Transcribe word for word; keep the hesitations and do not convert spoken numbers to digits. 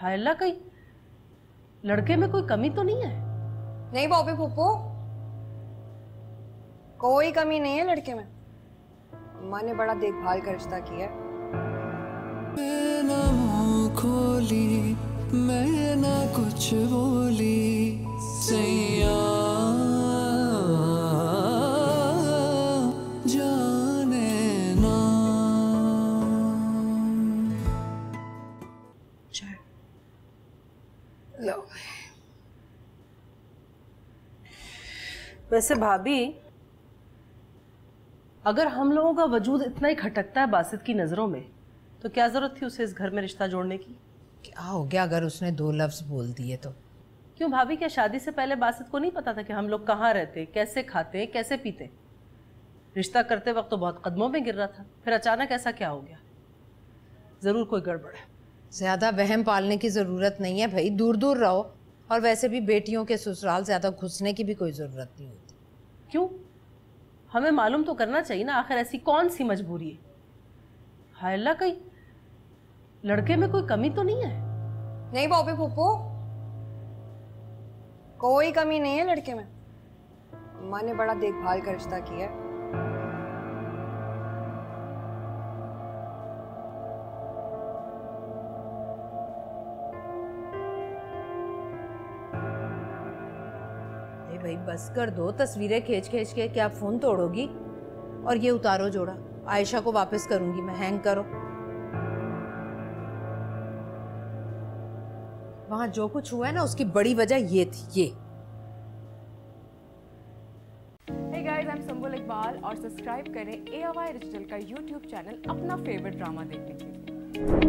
हाय अल्लाह, कहीं लड़के में कोई कमी तो नहीं है? नहीं बॉबी फूफू, कोई कमी नहीं है लड़के में। माँ ने बड़ा देखभाल का रिश्ता किया। ना मुँह खोली, मैं ना कुछ बोली, सैया जाने ना। लो वैसे भाभी, अगर हम लोगों का वजूद इतना ही खटकता है बासित की नजरों में, तो क्या जरूरत थी उसे इस घर में रिश्ता जोड़ने की? क्या हो गया अगर उसने दो लफ्ज बोल दिए तो? क्यों भाभी, क्या शादी से पहले बासित को नहीं पता था कि हम लोग कहाँ रहते, कैसे खाते, कैसे पीते? रिश्ता करते वक्त तो बहुत कदमों में गिर रहा था, फिर अचानक ऐसा क्या हो गया? जरूर कोई गड़बड़ है। ज्यादा वहम पालने की जरूरत नहीं है भाई, दूर दूर रहो। और वैसे भी बेटियों के ससुराल ज्यादा घुसने की भी कोई जरूरत नहीं होती। क्यों? हमें मालूम तो करना चाहिए ना, आखिर ऐसी कौन सी मजबूरी है? हाय अल्लाह, कहीं लड़के में कोई कमी तो नहीं है? नहीं बॉबी फूफू, कोई कमी नहीं है लड़के में। माँ ने बड़ा देखभाल का रिश्ता किया। ए भाई बस कर दो, तस्वीरें खींच खींच के क्या फोन तोड़ोगी? और ये उतारो जोड़ा, आयशा को वापस करूंगी मैं, हैंग करो। वहां जो कुछ हुआ है ना, उसकी बड़ी वजह ये थी। ये Hey guys, I'm संबुल इकबाल और सब्सक्राइब करें ए आई डिजिटल का यूट्यूब चैनल अपना फेवरेट ड्रामा देखने के लिए।